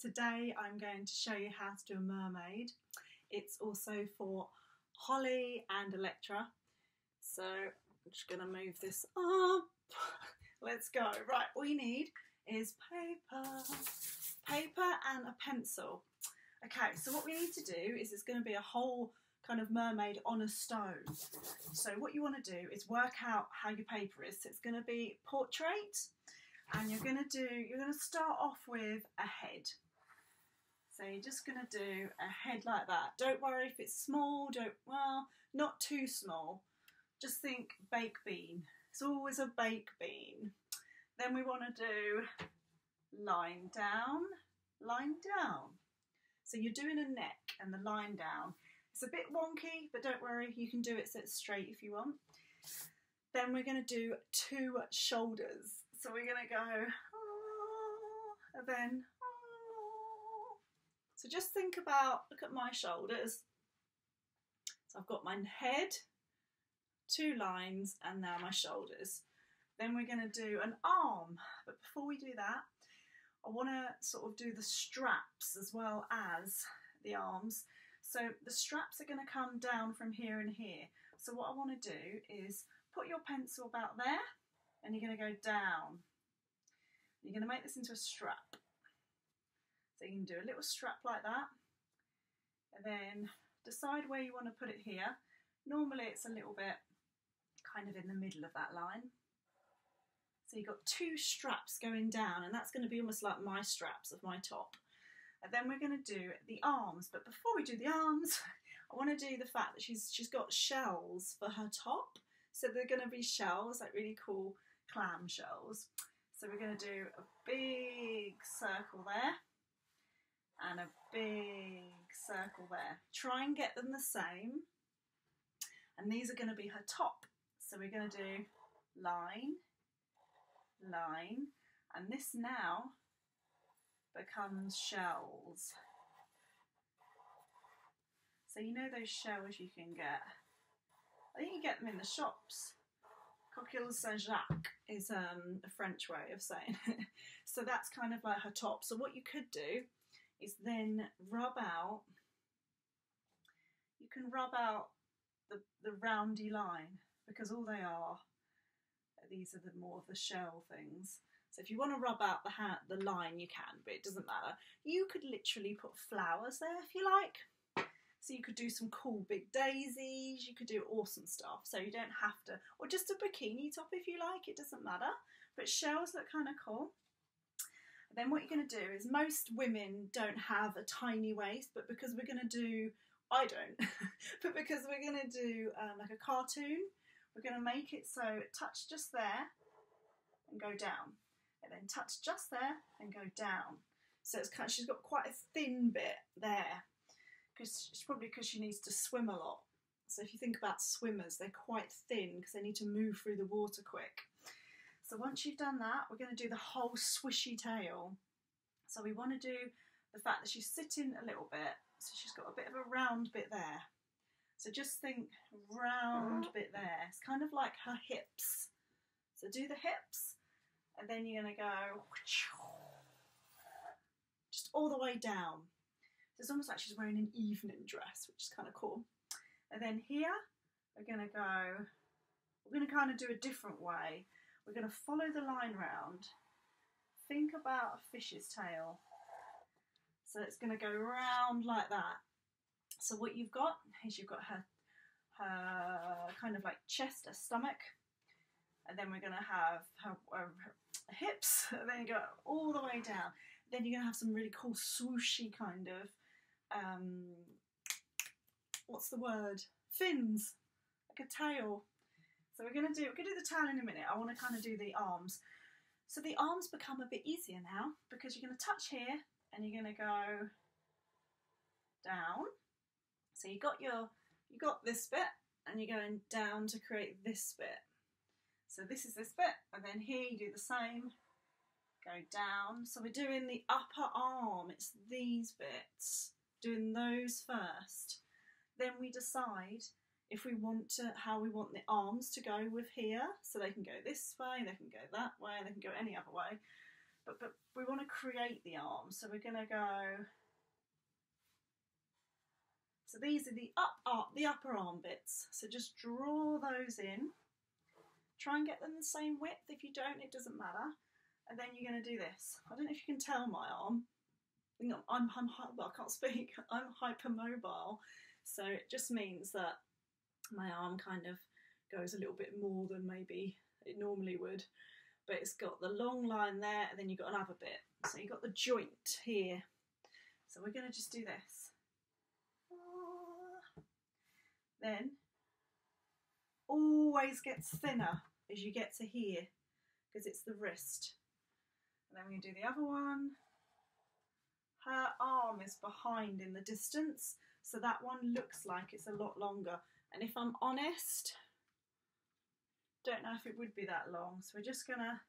today I'm going to show you how to do a mermaid. It's also for Holly and Elektra. So I'm just going to move this up. Let's go. Right, all you need is paper and a pencil. Okay, so what we need to do is it's going to be a whole kind of mermaid on a stone. So what you want to do is work out how your paper is. So it's going to be portrait, and you're going to start off with a head. So you're just going to do a head like that. Don't worry if it's small, not too small. Just think baked bean. It's always a baked bean. Then we want to do line down, line down. So you're doing a neck and the line down. It's a bit wonky, but don't worry, you can do it so it's straight if you want. Then we're going to do two shoulders. So we're going to go, and then, so just think about, look at my shoulders. So I've got my head, two lines, and now my shoulders. Then we're going to do an arm, but before we do that, I want to sort of do the straps as well as the arms. So the straps are going to come down from here and here. So what I want to do is put your pencil about there, and you're going to go down. You're going to make this into a strap. So you can do a little strap like that, and then decide where you want to put it here. Normally it's a little bit kind of in the middle of that line. So you've got two straps going down, and that's going to be almost like my straps of my top. And then we're going to do the arms. But before we do the arms, I want to do the fact that she's got shells for her top. So they're going to be shells, like really cool clam shells. So we're going to do a big circle there and a big circle there. Try and get them the same. And these are going to be her top. So we're going to do line, line, and this now becomes shells. So you know those shells you can get. I think you get them in the shops. Coquille Saint-Jacques is a French way of saying it. So that's kind of like her top. So what you could do is then rub out, you can rub out the roundy line, because all they are, these are the more of the shell things. So if you want to rub out the line, you can, but it doesn't matter. You could literally put flowers there if you like. So you could do some cool big daisies, you could do awesome stuff. So you don't have to, or just a bikini top if you like, it doesn't matter. But shells look kind of cool. And then what you're going to do is, most women don't have a tiny waist, but because we're going to do, I don't, but because we're going to do like a cartoon, we're going to make it so touch just there and go down, and then touch just there and go down. So it's kind of, she's got quite a thin bit there, because it's probably because she needs to swim a lot. So if you think about swimmers, they're quite thin because they need to move through the water quick. So once you've done that, we're going to do the whole swishy tail. So we want to do the fact that she's sitting a little bit, so she's got a bit of a round bit there. So just think round bit there. It's kind of like her hips. So do the hips, and then you're going to go just all the way down. So it's almost like she's wearing an evening dress, which is kind of cool. And then here, we're going to kind of do a different way. We're going to follow the line round. Think about a fish's tail. So it's going to go round like that. So what you've got is you've got her kind of like chest, her stomach, and then we're going to have her hips, and then you go all the way down. Then you're going to have some really cool swooshy kind of, what's the word? Fins, like a tail. So we're going to do the tail in a minute. I want to kind of do the arms. So the arms become a bit easier now, because you're going to touch here and you're going to go down. So you got this bit, and you're going down to create this bit. So this is this bit, and then here you do the same, go down. So we're doing the upper arm, it's these bits, doing those first. Then we decide if we want to, how we want the arms to go with here. So they can go this way, they can go that way, they can go any other way. but we want to create the arm. So we're going to go, so these are the upper arm bits. So just draw those in. Try and get them the same width. If you don't, it doesn't matter. And then you're going to do this. I don't know if you can tell my arm. I can't speak. I'm hypermobile. So it just means that my arm kind of goes a little bit more than maybe it normally would. But it's got the long line there, and then you've got another bit. So you've got the joint here. So we're going to just do this. Then always gets thinner as you get to here, because it's the wrist. And then we're going to do the other one. Her arm is behind in the distance, so that one looks like it's a lot longer. And if I'm honest, don't know if it would be that long, so we're just going to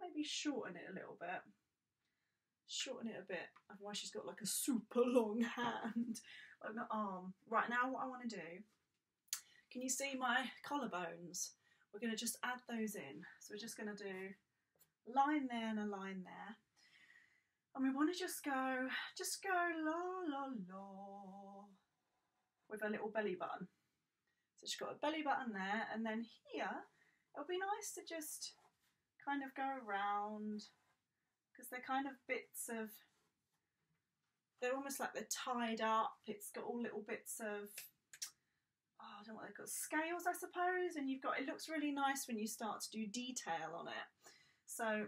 maybe shorten it a little bit. Shorten it a bit, otherwise she's got like a super long hand, like an arm. Right, now what I want to do, can you see my collarbones? We're going to just add those in. So we're just going to do a line there and a line there. And we want to just go la la la with a little belly button. So she's got a belly button there, and then here it'll be nice to just kind of go around, because they're kind of bits of, they're almost like they're tied up. It's got all little bits of, oh, I don't know what they've got, scales I suppose, and you've got, it looks really nice when you start to do detail on it. So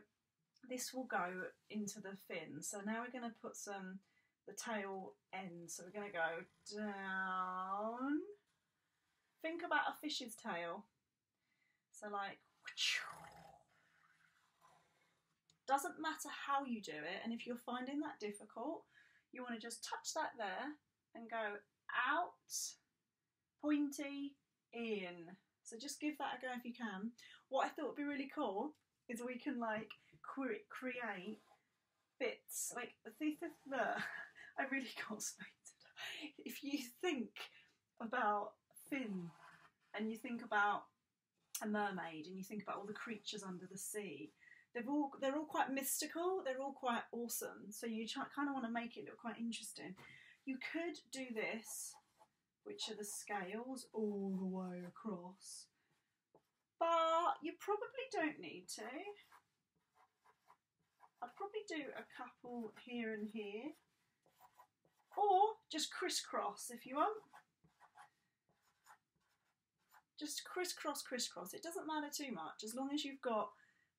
this will go into the fin. So now we're going to put some, the tail end. So we're going to go down. Think about a fish's tail. So like, doesn't matter how you do it, and if you're finding that difficult, you want to just touch that there and go out, pointy, in. So just give that a go if you can. What I thought would be really cool is we can like create bits like I really can't speak today. If you think about fin and you think about a mermaid and you think about all the creatures under the sea, they're all quite mystical, they're all quite awesome, so you kind of want to make it look quite interesting. You could do this, which are the scales all the way across, but you probably don't need to. I'd probably do a couple here and here, or just crisscross if you want. Just crisscross, crisscross. It doesn't matter too much as long as you've got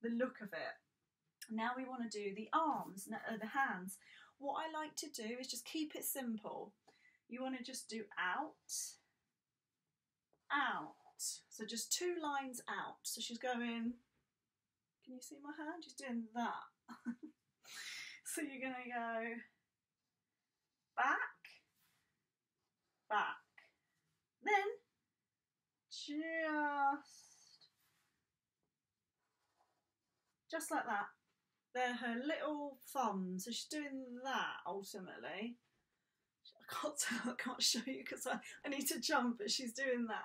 the look of it. Now we want to do the arms, the hands. What I like to do is just keep it simple. You want to just do out, out. So just two lines out. So she's going, can you see my hand? She's doing that. So you're going to go back, back. Then just like that. They're her little thumbs. So she's doing that ultimately. I can't show you because I need to jump, but she's doing that.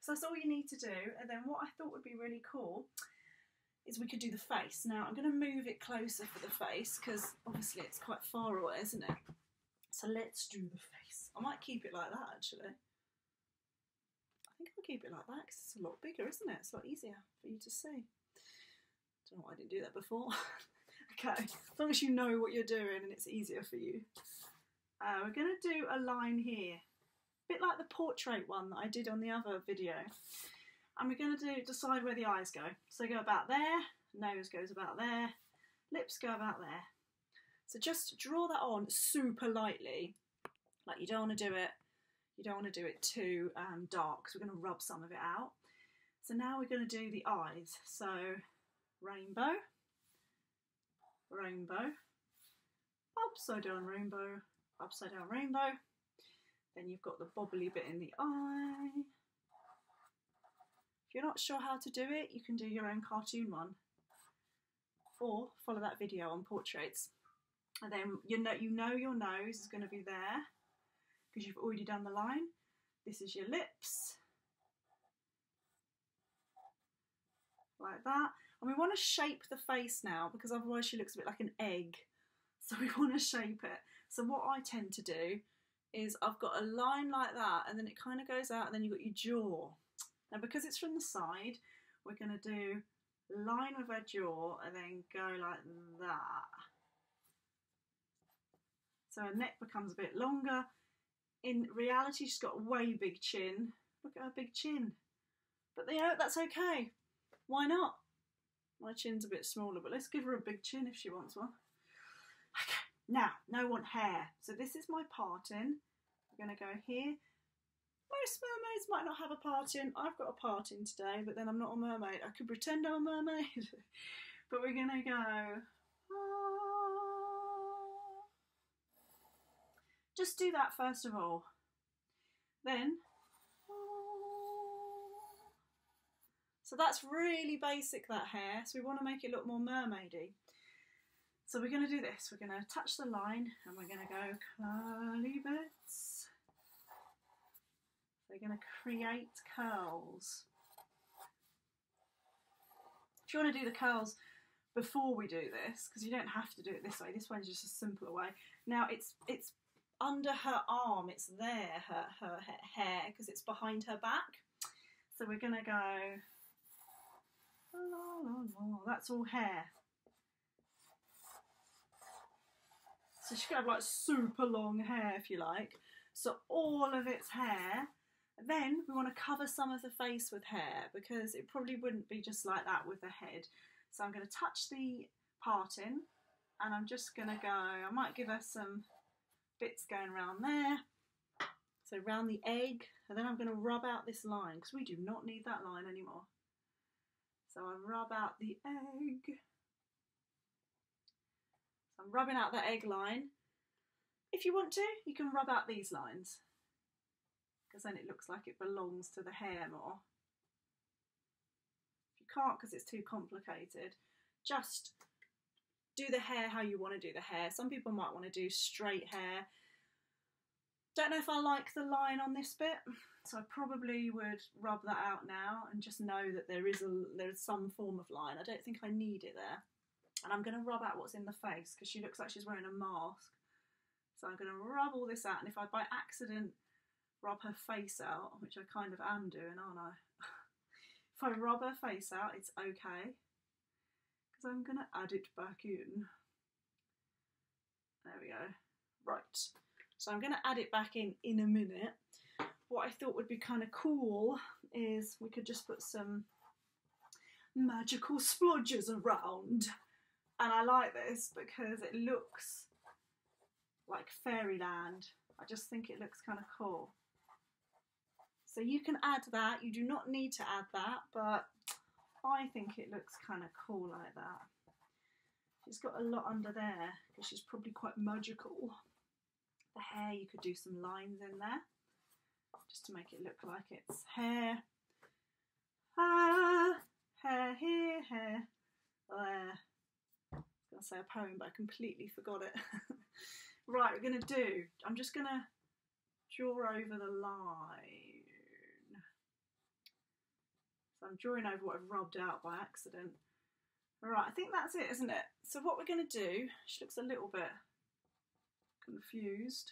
So that's all you need to do. And then what I thought would be really cool is we could do the face. Now I'm going to move it closer for the face because obviously it's quite far away, isn't it? So let's do the face. I might keep it like that actually. I think I'll keep it like that because it's a lot bigger, isn't it? It's a lot easier for you to see. I don't know why I didn't do that before. Okay, as long as you know what you're doing and it's easier for you. We're going to do a line here. A bit like the portrait one that I did on the other video. And we're going to decide where the eyes go. So go about there, nose goes about there, lips go about there. So just draw that on super lightly. Like you don't want to do it, you don't want to do it too dark, because we're going to rub some of it out. So now we're going to do the eyes. So rainbow, rainbow, upside down rainbow, upside down rainbow. Then you've got the bobbly bit in the eye. If you're not sure how to do it, you can do your own cartoon one. Or follow that video on portraits. And then you know your nose is going to be there because you've already done the line. This is your lips. Like that. And we want to shape the face now, because otherwise she looks a bit like an egg. So we want to shape it. So what I tend to do is I've got a line like that, and then it kind of goes out, and then you've got your jaw. Now, because it's from the side, we're going to do line with our jaw and then go like that. So her neck becomes a bit longer. In reality, she's got a way big chin. Look at her big chin. But you know, that's okay. Why not? My chin's a bit smaller, but let's give her a big chin if she wants one. Okay, now I want hair. So this is my parting. We're going to go here. Most mermaids might not have a parting. I've got a parting today, but then I'm not a mermaid. I could pretend I'm a mermaid. But we're going to go... Just do that first of all. Then... So that's really basic, that hair. So we want to make it look more mermaidy. So we're going to do this. We're going to attach the line and we're going to go curly bits. We're going to create curls. If you want to do the curls before we do this, because you don't have to do it this way. This one's just a simpler way. Now it's under her arm. It's there, her hair, because it's behind her back. So we're going to go... That's all hair. So she could have like super long hair if you like. So all of it's hair. Then we want to cover some of the face with hair, because it probably wouldn't be just like that with the head. So I'm going to touch the parting and I'm just going to go, I might give her some bits going around there. So round the egg, and then I'm going to rub out this line, because we do not need that line anymore. So I rub out the egg. So I'm rubbing out that egg line. If you want to, you can rub out these lines, because then it looks like it belongs to the hair more. If you can't, because it's too complicated, just do the hair how you want to do the hair. Some people might want to do straight hair. Don't know if I like the line on this bit, so I probably would rub that out now and just know that there is some form of line. I don't think I need it there. And I'm going to rub out what's in the face, because she looks like she's wearing a mask. So I'm going to rub all this out, and if I by accident rub her face out, which I kind of am doing, aren't I? If I rub her face out, it's okay, because I'm going to add it back in. There we go. Right. So I'm going to add it back in a minute. What I thought would be kind of cool is we could just put some magical splodges around. And I like this because it looks like fairyland. I just think it looks kind of cool. So you can add that. You do not need to add that, but I think it looks kind of cool like that. She's got a lot under there because she's probably quite magical. The hair, you could do some lines in there just to make it look like it's hair. Hair here, hair there. I was going to say a poem, but I completely forgot it. Right, we're going to do, I'm just going to draw over the line. So I'm drawing over what I've rubbed out by accident. Right, I think that's it, isn't it? So what we're going to do, she looks a little bit confused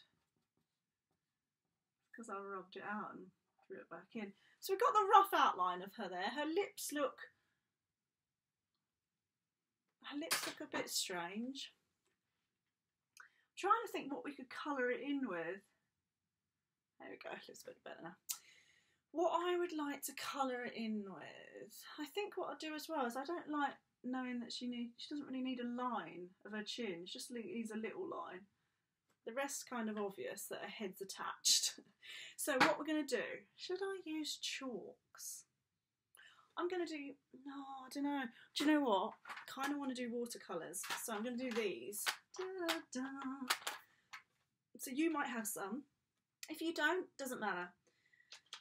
because I rubbed it out and drew it back in. So we've got the rough outline of her there. Her lips look a bit strange. I'm trying to think what we could colour it in with. There we go, it looks a bit better now. What I would like to colour it in with, I think what I'll do as well is, I don't like knowing that she doesn't really need a line of her chin. She just needs a little line. The rest kind of obvious that her head's attached. So what we're going to do, should I use chalks? I'm going to do, no, I don't know. Do you know what? I kind of want to do watercolours. So I'm going to do these. Da, da. So you might have some. If you don't, doesn't matter.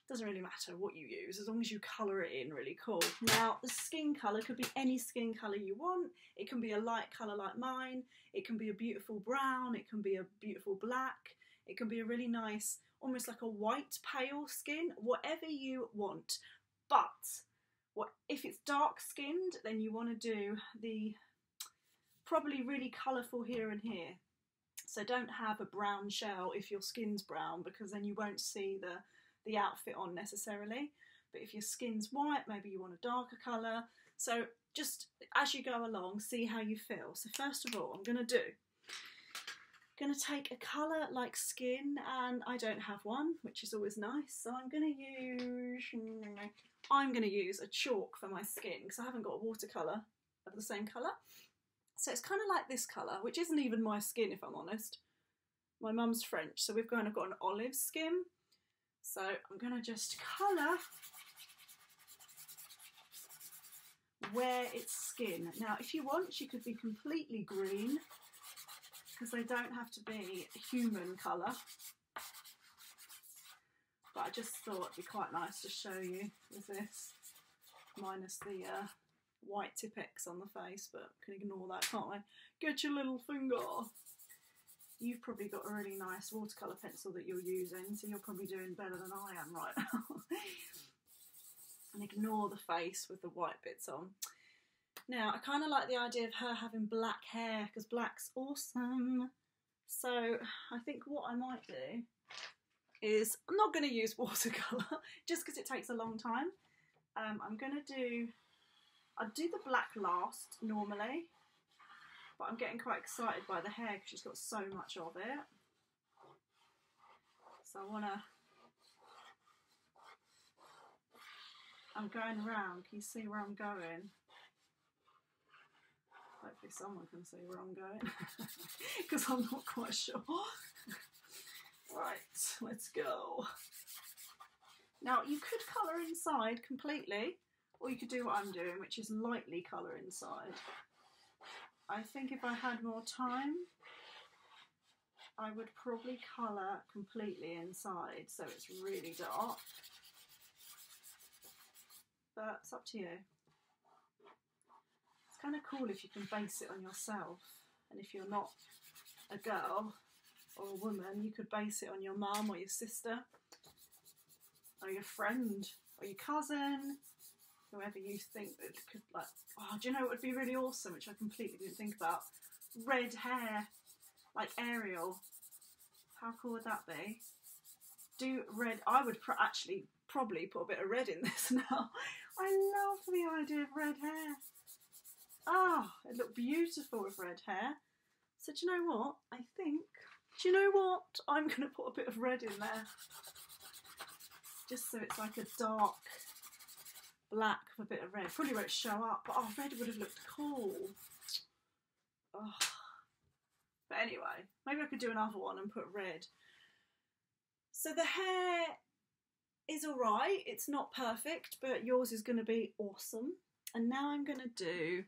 Doesn't really matter what you use, as long as you colour it in really cool. Now, the skin colour could be any skin colour you want. It can be a light colour like mine. It can be a beautiful brown. It can be a beautiful black. It can be a really nice, almost like a white pale skin, whatever you want. But if it's dark skinned, then you want to do the probably really colourful here and here. So don't have a brown shell if your skin's brown, because then you won't see the outfit on necessarily. But if your skin's white, maybe you want a darker colour. So just as you go along, see how you feel. So first of all, I'm going to take a colour like skin, and I don't have one, which is always nice. So I'm going to use a chalk for my skin, because I haven't got a watercolour of the same colour. So it's kind of like this colour, which isn't even my skin, if I'm honest. My mum's French, so we've kind of got an olive skin. So I'm going to just colour where it's skin. Now, if you want, you could be completely green, because they don't have to be human colour. But I just thought it'd be quite nice to show you with this, minus the white Tipex on the face, but I can ignore that, can't I? Get your little finger off. You've probably got a really nice watercolour pencil that you're using, so you're probably doing better than I am right now. And ignore the face with the white bits on. Now, I kind of like the idea of her having black hair, because black's awesome. So I think what I might do is, I'm not going to use watercolour, just because it takes a long time. I'd do the black last normally, but I'm getting quite excited by the hair because she's got so much of it. So I'm going around. Can you see where I'm going? Hopefully someone can see where I'm going, because I'm not quite sure. Right, let's go. Now, you could colour inside completely, or you could do what I'm doing, which is lightly colour inside. I think if I had more time, I would probably colour completely inside, so it's really dark. But it's up to you. It's kind of cool if you can base it on yourself. And if you're not a girl or a woman, you could base it on your mum or your sister, or your friend, or your cousin. Whoever you think that could, like, oh, do you know what would be really awesome, which I completely didn't think about? Red hair, like Ariel. How cool would that be? Do red. I would actually probably put a bit of red in this now. I love the idea of red hair. Oh, it'd look beautiful with red hair. So do you know what? Do you know what? I'm going to put a bit of red in there. Just so it's like a dark black with a bit of red. Probably won't show up, but oh, red would have looked cool. Oh. But anyway, maybe I could do another one and put red. So the hair is alright, it's not perfect, but yours is going to be awesome. And now I'm going to do,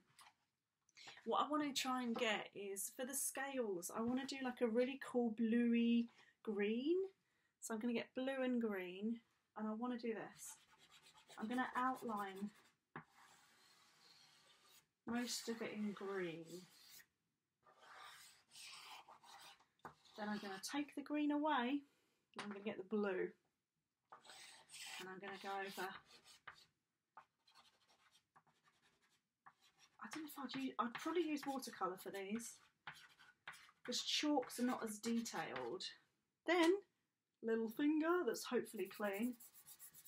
what I want to try and get is, for the scales, I want to do like a really cool bluey green. So I'm going to get blue and green, and I want to do this. I'm going to outline most of it in green. Then I'm going to take the green away, and I'm going to get the blue. And I'm going to go over. I don't know if I'd probably use watercolour for these, because chalks are not as detailed. Then, little finger that's hopefully clean.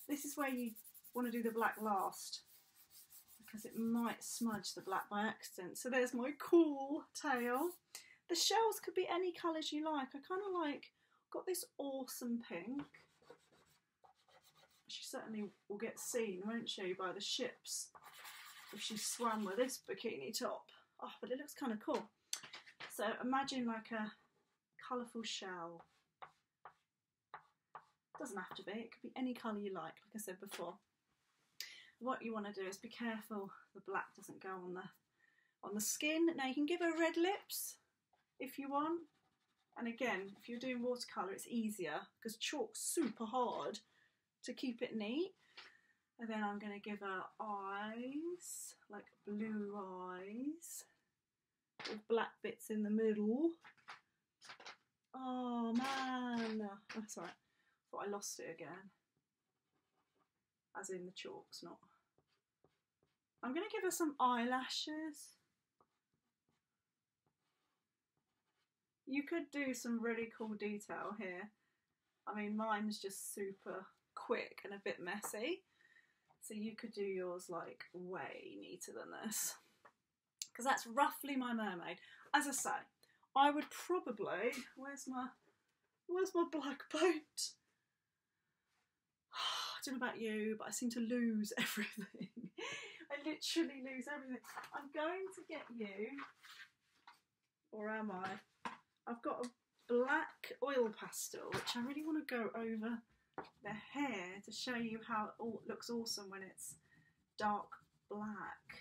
This is where you want to do the black last, because it might smudge the black by accident. So there's my cool tail. The shells could be any colours you like. I kind of like, got this awesome pink. She certainly will get seen, won't she, by the ships if she swam with this bikini top. Oh, but it looks kind of cool. So imagine like a colourful shell. Doesn't have to be, it could be any colour you like I said before. What you want to do is be careful the black doesn't go on the skin. Now you can give her red lips if you want, and again, if you're doing watercolour it's easier because chalk's super hard to keep it neat. And then I'm going to give her eyes, like blue eyes, with black bits in the middle. Oh man, that's all right. I lost it again, as in the chalk's not I'm going to give her some eyelashes. You could do some really cool detail here. I mean, mine's just super quick and a bit messy. So you could do yours like way neater than this. Because that's roughly my mermaid. As I say, I would probably, where's my black boat? I don't know about you, but I seem to lose everything. I literally lose everything. I'm going to get you, or am I? I've got a black oil pastel, which I really want to go over the hair to show you how it all looks awesome when it's dark black.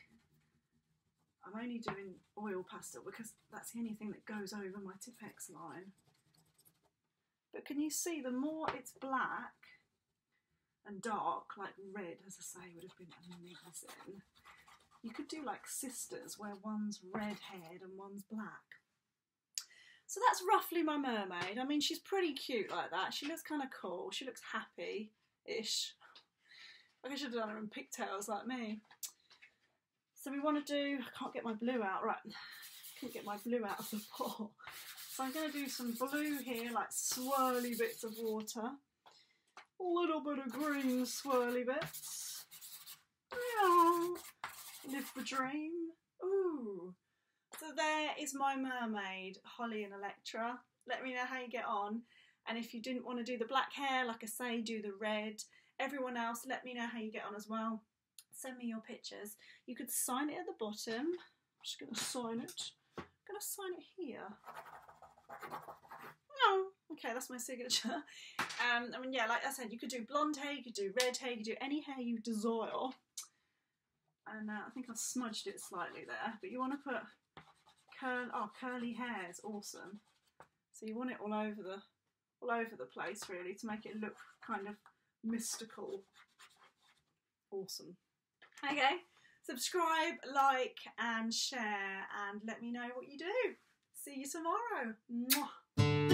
I'm only doing oil pastel because that's the only thing that goes over my Tipex line. But can you see, the more it's black and dark, like red, as I say, would have been amazing. You could do like sisters where one's red haired and one's black. So that's roughly my mermaid. I mean, she's pretty cute like that. She looks kind of cool. She looks happy-ish. I should have done her in pigtails like me. So we want to do, I can't get my blue out, right. I couldn't get my blue out of the pot. So I'm going to do some blue here, like swirly bits of water. A little bit of green swirly bits. Yeah. Live the dream. Ooh. So there is my mermaid, Holly and Elektra. Let me know how you get on. And if you didn't want to do the black hair, like I say, do the red. Everyone else, let me know how you get on as well. Send me your pictures. You could sign it at the bottom. I'm just going to sign it. I'm going to sign it here. No. Okay, that's my signature. I mean, yeah, like I said, you could do blonde hair, you could do red hair, you could do any hair you desire. And I think I've smudged it slightly there, but you want to put curly hair is awesome. So you want it all over the place, really, to make it look kind of mystical. Awesome. Okay, subscribe, like, and share, and let me know what you do. See you tomorrow. Mwah.